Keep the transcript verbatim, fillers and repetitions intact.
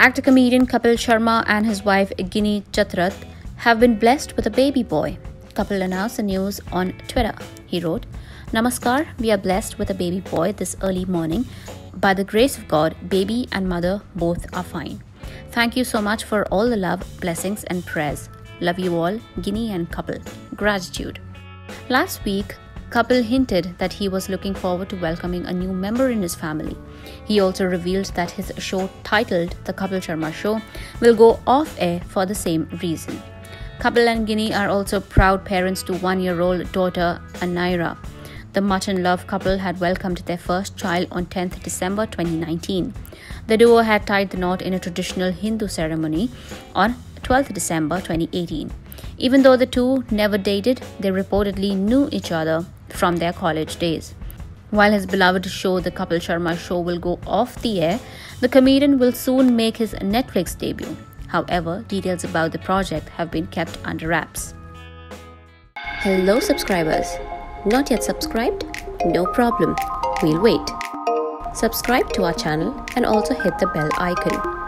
Actor-comedian Kapil Sharma and his wife Ginni Chatrath have been blessed with a baby boy. Kapil announced the news on Twitter. He wrote, "Namaskar, we are blessed with a baby boy this early morning. By the grace of God, baby and mother both are fine. Thank you so much for all the love, blessings and prayers. Love you all, Ginni and Kapil. Gratitude." Last week, Kapil hinted that he was looking forward to welcoming a new member in his family. He also revealed that his show titled The Kapil Sharma Show will go off-air for the same reason. Kapil and Ginni are also proud parents to one-year-old daughter Anayra. The much-in-love couple had welcomed their first child on tenth December twenty nineteen. The duo had tied the knot in a traditional Hindu ceremony on twelfth December twenty eighteen. Even though the two never dated, they reportedly knew each other from their college days. While his beloved show, The Kapil Sharma Show, will go off the air, the comedian will soon make his Netflix debut. However, details about the project have been kept under wraps. Hello, subscribers! Not yet subscribed? No problem. We'll wait. Subscribe to our channel and also hit the bell icon.